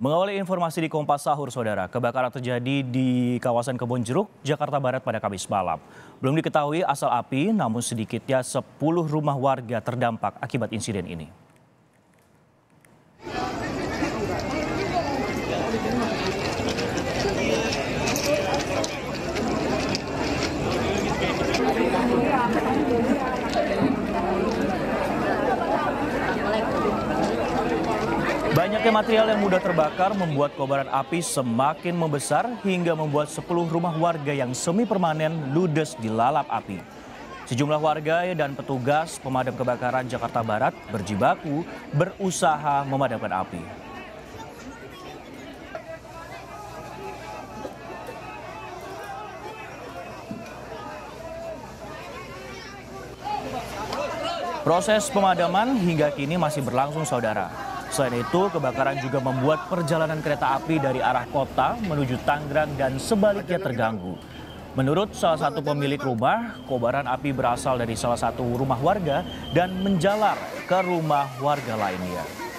Mengawali informasi di Kompas Sahur, Saudara, kebakaran terjadi di kawasan Kebon Jeruk, Jakarta Barat pada Kamis malam. Belum diketahui asal api, namun sedikitnya 10 rumah warga terdampak akibat insiden ini. Banyaknya material yang mudah terbakar membuat kobaran api semakin membesar hingga membuat 10 rumah warga yang semi permanen ludes dilalap api. Sejumlah warga dan petugas pemadam kebakaran Jakarta Barat berjibaku berusaha memadamkan api. Proses pemadaman hingga kini masih berlangsung, Saudara. Selain itu, kebakaran juga membuat perjalanan kereta api dari arah kota menuju Tangerang dan sebaliknya terganggu. Menurut salah satu pemilik rumah, kobaran api berasal dari salah satu rumah warga dan menjalar ke rumah warga lainnya.